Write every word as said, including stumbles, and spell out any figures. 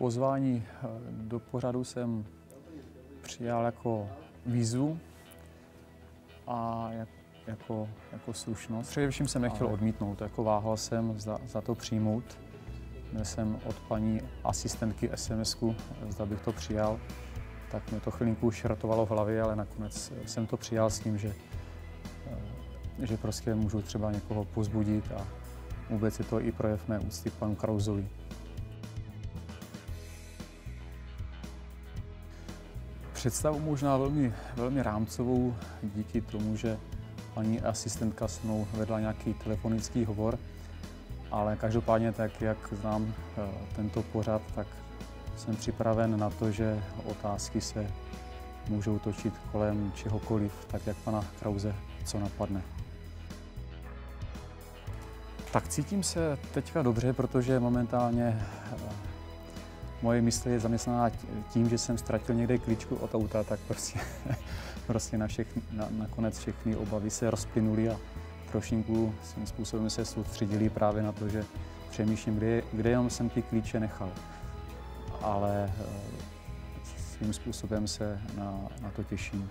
Pozvání do pořadu jsem přijal jako výzvu a jako, jako slušnost. Především jsem nechtěl odmítnout, jako váhal jsem za, za to přijmout. Měl jsem od paní asistentky es em esku, zda bych to přijal, tak mě to chvilinku šrotovalo v hlavě, ale nakonec jsem to přijal s tím, že, že prostě můžu třeba někoho pozbudit a vůbec je to i projev mé úcty k panu Krausovi. Představu možná velmi, velmi rámcovou díky tomu, že paní asistentka s mnou vedla nějaký telefonický hovor, ale každopádně tak, jak znám tento pořad, tak jsem připraven na to, že otázky se můžou točit kolem čehokoliv, tak jak pana Krause co napadne. Tak cítím se teďka dobře, protože momentálně moje mysl je zaměstnaná tím, že jsem ztratil někde klíčku od auta, tak prostě, prostě na všechny, na, nakonec všechny obavy se rozplynuly a trošinku svým způsobem se soustředili právě na to, že přemýšlím, kde, kde jenom jsem ty klíče nechal. Ale svým způsobem se na, na to těším.